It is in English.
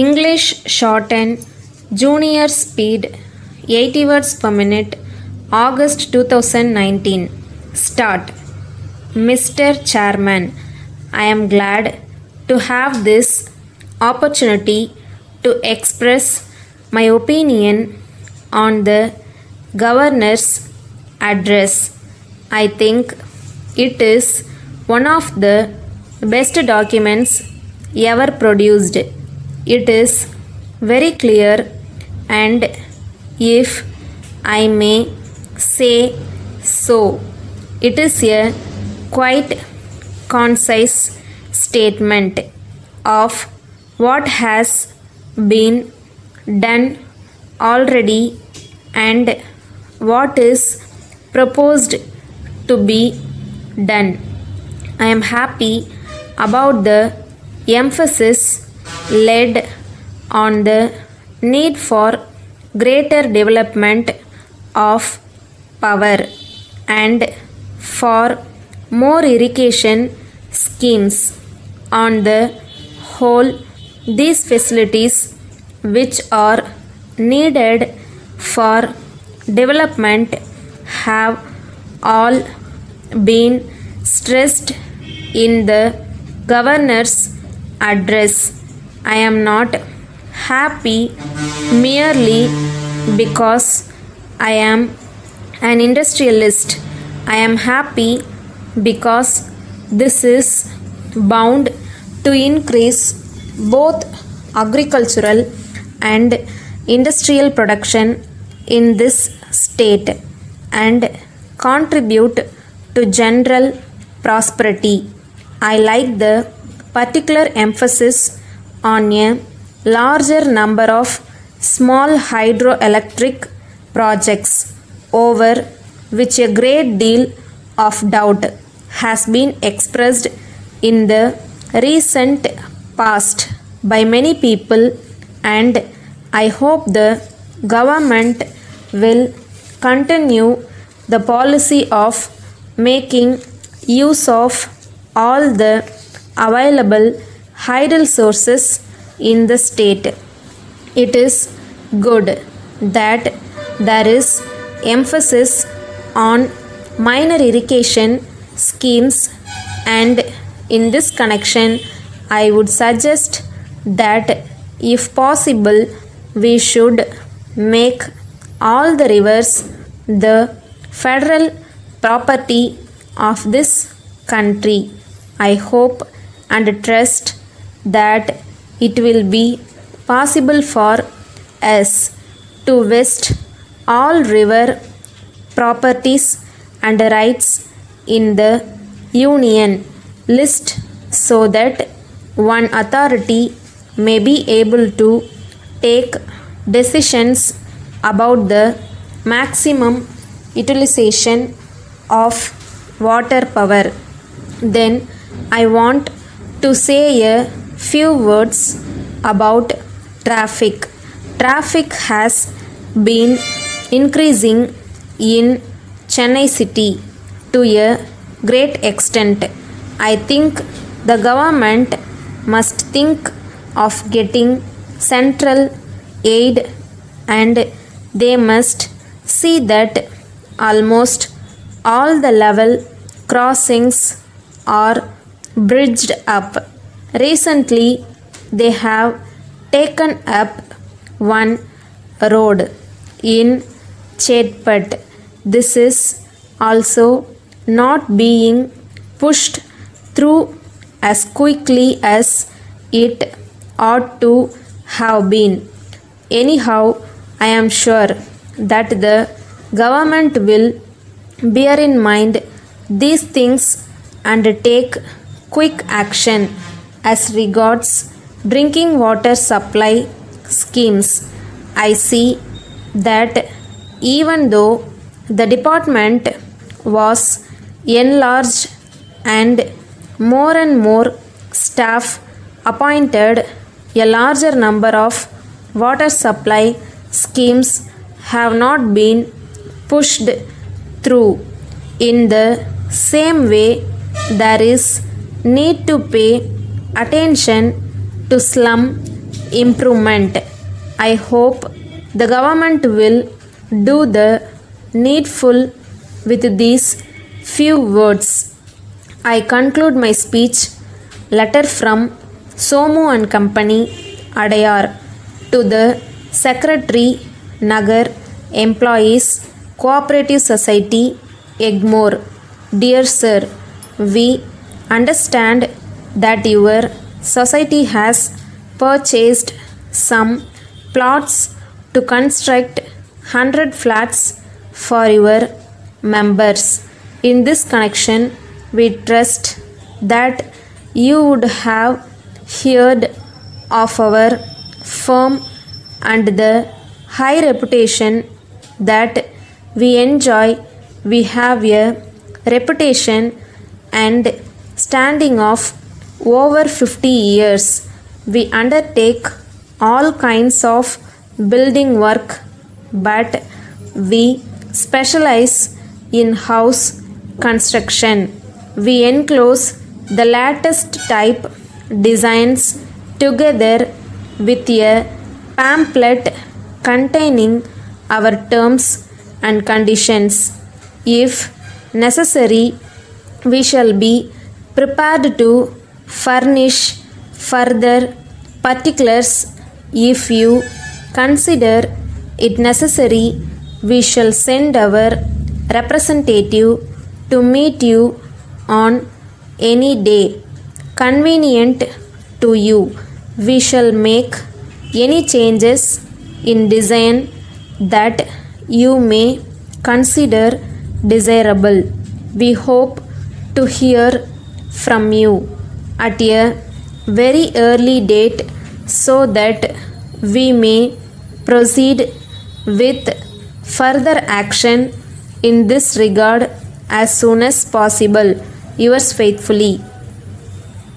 English shortened Junior Speed 80 words per minute August 2019. Start. Mr. Chairman, I am glad to have this opportunity to express my opinion on the Governor's address. I think it is one of the best documents ever produced. It is very clear and, if I may say so, it is a quite concise statement of what has been done already and what is proposed to be done. I am happy about the emphasis laid on the need for greater development of power and for more irrigation schemes. On the whole, these facilities which are needed for development have all been stressed in the Governor's address. I am not happy merely because I am an industrialist. I am happy because this is bound to increase both agricultural and industrial production in this state and contribute to general prosperity. I like the particular emphasis on a larger number of small hydroelectric projects, over which a great deal of doubt has been expressed in the recent past by many people, and I hope the government will continue the policy of making use of all the available hydel sources in the state. It is good that there is emphasis on minor irrigation schemes, and in this connection I would suggest that if possible we should make all the rivers the federal property of this country. I hope and trust that it will be possible for us to vest all river properties and rights in the Union list so that one authority may be able to take decisions about the maximum utilization of water power. Then I want to say a few words about traffic. Traffic has been increasing in Chennai city to a great extent. I think the government must think of getting central aid, and they must see that almost all the level crossings are bridged up. Recently, they have taken up one road in Chetpat. This is also not being pushed through as quickly as it ought to have been. Anyhow, I am sure that the government will bear in mind these things and take quick action as regards drinking water supply schemes. I see that even though the department was enlarged and more staff appointed, a larger number of water supply schemes have not been pushed through. In the same way, there is need to pay attention to slum improvement. I hope the government will do the needful with these few words. I conclude my speech. Letter from Somu and Company, Adayar, to the Secretary, Nagar, Employees, Cooperative Society, Egmore. Dear Sir, we understand that your society has purchased some plots to construct 100 flats for your members. In this connection, we trust that you would have heard of our firm and the high reputation that we enjoy. We have a reputation and standing of over 50 years. We undertake all kinds of building work, but we specialize in house construction. We enclose the latest type designs together with a pamphlet containing our terms and conditions. If necessary, we shall be prepared to furnish further particulars. If you consider it necessary, we shall send our representative to meet you on any day convenient to you. We shall make any changes in design that you may consider desirable. We hope to hear from you at a very early date so that we may proceed with further action in this regard as soon as possible. Yours faithfully.